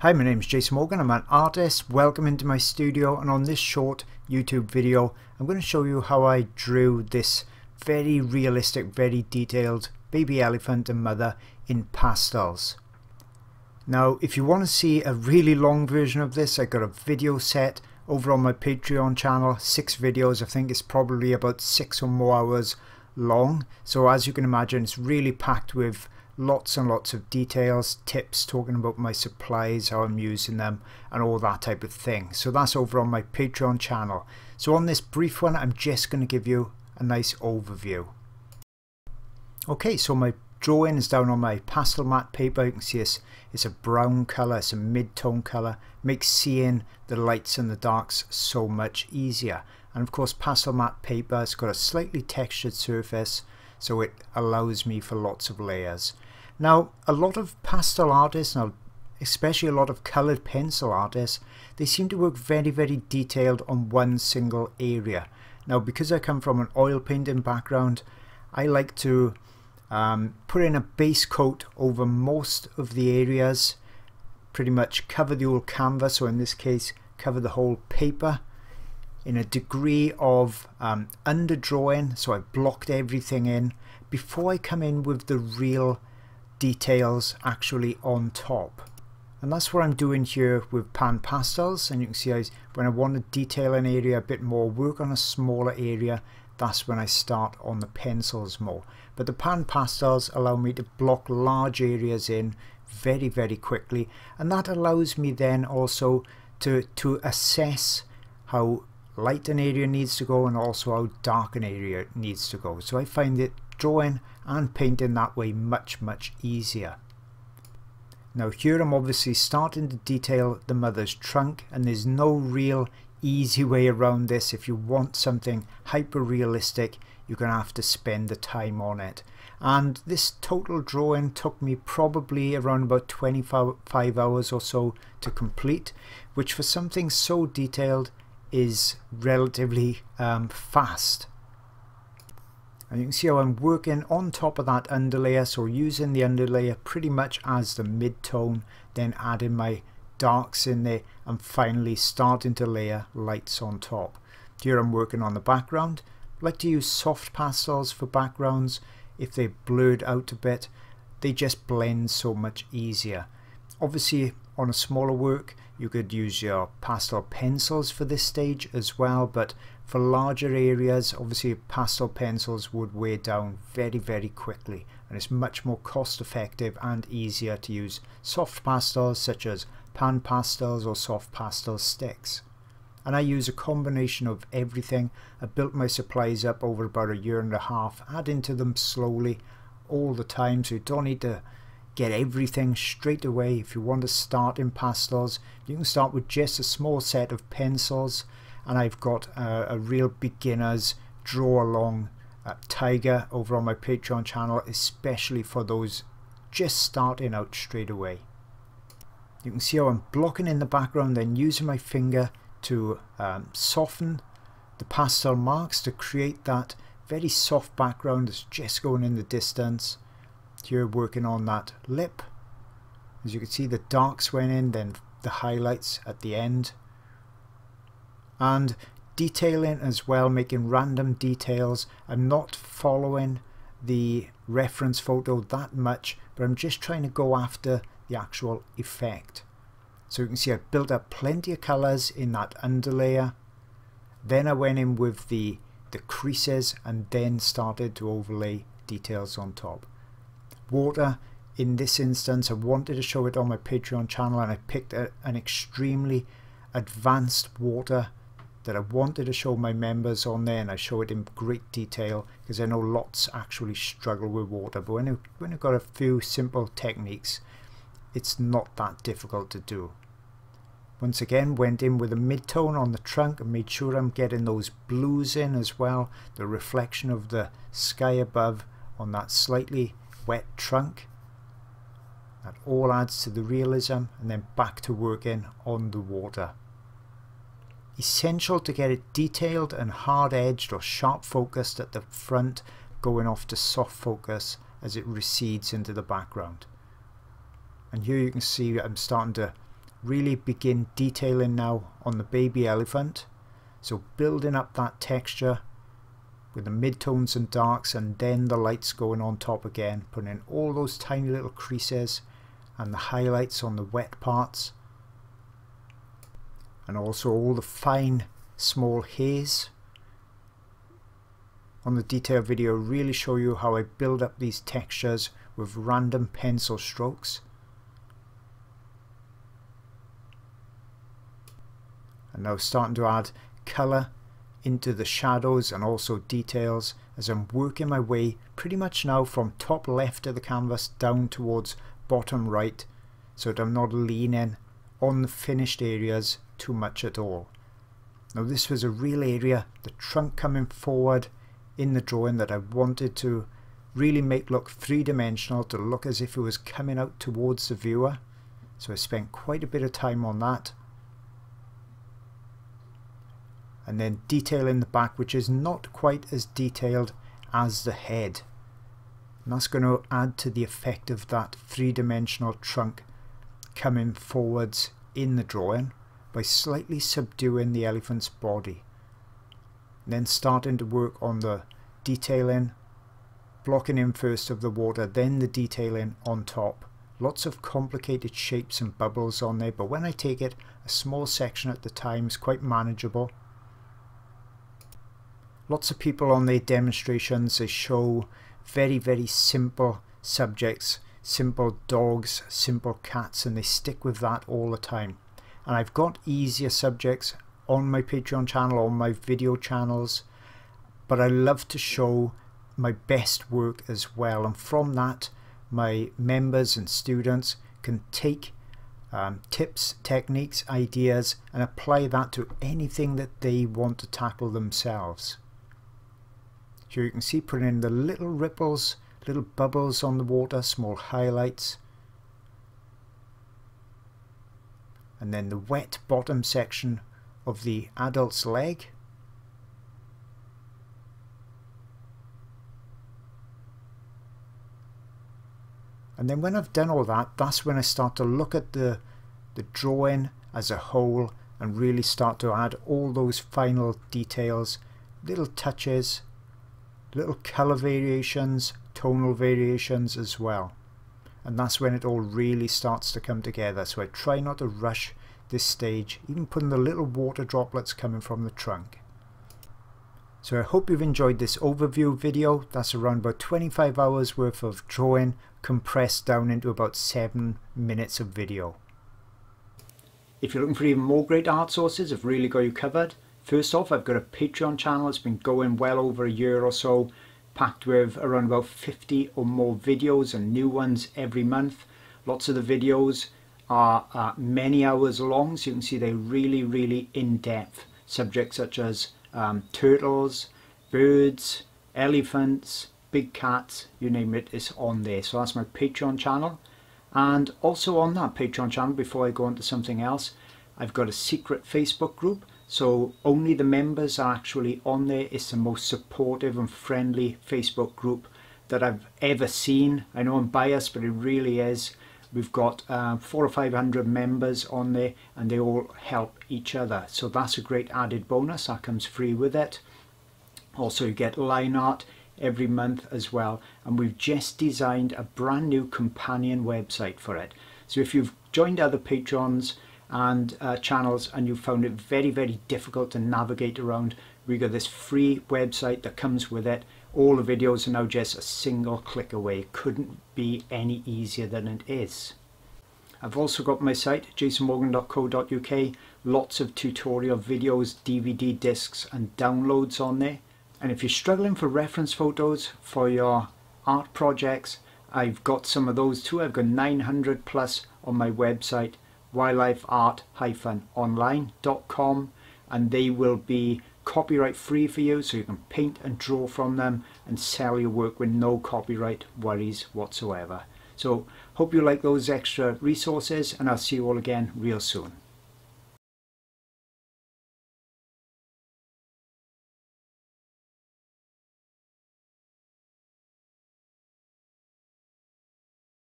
Hi, my name is Jason Morgan. I'm an artist. Welcome into my studio, and on this short YouTube video I'm going to show you how I drew this very realistic, very detailed baby elephant and mother in pastels. Now if you want to see a really long version of this, I got a video set over on my Patreon channel, 6 videos. I think it's probably about 6 or more hours long, so as you can imagine it's really packed with lots and lots of details, tips, talking about my supplies, how I'm using them and all that type of thing. So that's over on my Patreon channel. So on this brief one I'm just going to give you a nice overview. Okay, so my drawing is down on my Pastelmat paper. You can see it's a brown colour, it's a mid-tone colour. Makes seeing the lights and the darks so much easier. And of course Pastelmat paper has got a slightly textured surface, so it allows me for lots of layers. Now a lot of pastel artists, now especially a lot of coloured pencil artists, they seem to work very detailed on one single area. Now because I come from an oil painting background, I like to put in a base coat over most of the areas, pretty much cover the whole canvas, or in this case cover the whole paper, in a degree of underdrawing, so I blocked everything in before I come in with the real details actually on top. And that's what I'm doing here with Panpastels. And you can see when I want to detail an area a bit more, work on a smaller area, that's when I start on the pencils more. But the Panpastels allow me to block large areas in very quickly, and that allows me then also to assess how light an area needs to go and also how dark an area needs to go. So I find that drawing and painting that way much easier. Now here I'm obviously starting to detail the mother's trunk, and there's no real easy way around this. If you want something hyper realistic, you're going to have to spend the time on it. And this total drawing took me probably around about 25 hours or so to complete, which for something so detailed is relatively fast. And you can see how I'm working on top of that underlayer, so using the underlayer pretty much as the mid-tone, then adding my darks in there and finally starting to layer lights on top. Here I'm working on the background. I like to use soft pastels for backgrounds. If they're blurred out a bit, they just blend so much easier. Obviously on a smaller work you could use your pastel pencils for this stage as well, but for larger areas obviously pastel pencils would wear down very quickly, and it's much more cost effective and easier to use soft pastels such as pan pastels or soft pastel sticks. And I use a combination of everything. I built my supplies up over about 1.5 years, adding to them slowly all the time, so you don't need to get everything straight away. If you want to start in pastels, you can start with just a small set of pencils, and I've got a real beginner's draw along tiger over on my Patreon channel, especially for those just starting out straight away. You can see how I'm blocking in the background, then using my finger to soften the pastel marks to create that very soft background that's just going in the distance. Here working on that lip, as you can see the darks went in, then the highlights at the end, and detailing as well, making random details. I'm not following the reference photo that much, but I'm just trying to go after the actual effect. So you can see I built up plenty of colors in that underlayer, then I went in with the creases and then started to overlay details on top. Water, in this instance I wanted to show it on my Patreon channel, and I picked an extremely advanced water that I wanted to show my members on there, and I show it in great detail because I know lots actually struggle with water, but when you've got a few simple techniques it's not that difficult to do. Once again went in with a mid-tone on the trunk and made sure I'm getting those blues in as well, the reflection of the sky above on that slightly wet trunk. That all adds to the realism, and then back to working on the water. Essential to get it detailed and hard-edged or sharp focused at the front, going off to soft focus as it recedes into the background. And here you can see I'm starting to really begin detailing now on the baby elephant. So building up that texture with the midtones and darks, and then the lights going on top again, putting in all those tiny little creases and the highlights on the wet parts, and also all the fine small hairs. On the detail video, really show you how I build up these textures with random pencil strokes. And now starting to add color into the shadows and also details as I'm working my way pretty much now from top left of the canvas down towards bottom right, so that I'm not leaning on the finished areas too much at all. Now this was a real area, the trunk coming forward in the drawing, that I wanted to really make look three-dimensional, to look as if it was coming out towards the viewer. So I spent quite a bit of time on that. And then detailing the back, which is not quite as detailed as the head. And that's going to add to the effect of that three-dimensional trunk coming forwards in the drawing by slightly subduing the elephant's body. And then starting to work on the detailing, blocking in first of the water, then the detailing on top. Lots of complicated shapes and bubbles on there, but when I take it a small section at the time is quite manageable. Lots of people on their demonstrations, they show very, very simple subjects, simple dogs, simple cats, and they stick with that all the time. And I've got easier subjects on my Patreon channel, on my video channels, but I love to show my best work as well, and from that my members and students can take tips, techniques, ideas, and apply that to anything that they want to tackle themselves. So you can see putting in the little ripples, little bubbles on the water, small highlights, and then the wet bottom section of the adult's leg. And then when I've done all that, that's when I start to look at the drawing as a whole and really start to add all those final details, little touches, little color variations, tonal variations as well. And that's when it all really starts to come together. So I try not to rush this stage, even putting the little water droplets coming from the trunk. So I hope you've enjoyed this overview video. That's around about 25 hours worth of drawing compressed down into about 7 minutes of video. If you're looking for even more great art sources, I've really got you covered. First off, I've got a Patreon channel. It's been going well over a year or so, packed with around about 50 or more videos and new ones every month. Lots of the videos are many hours long, so you can see they're really in-depth. Subjects such as turtles, birds, elephants, big cats, you name it, it's on there. So that's my Patreon channel. And also on that Patreon channel, before I go on to something else, I've got a secret Facebook group. So only the members are actually on there. It's the most supportive and friendly Facebook group that I've ever seen. I know I'm biased, but it really is. We've got 400 or 500 members on there, and they all help each other. So that's a great added bonus that comes free with it. Also, you get line art every month as well, and we've just designed a brand new companion website for it. So if you've joined other Patreons and channels and you found it very, very difficult to navigate around, we got this free website that comes with it. All the videos are now just a single click away. It couldn't be any easier than it is. I've also got my site, jasonmorgan.co.uk. Lots of tutorial videos, DVD discs and downloads on there. And if you're struggling for reference photos for your art projects, I've got some of those too. I've got 900 plus on my website, wildlifeart-online.com, and they will be copyright free for you, so you can paint and draw from them and sell your work with no copyright worries whatsoever. So hope you like those extra resources, and I'll see you all again real soon.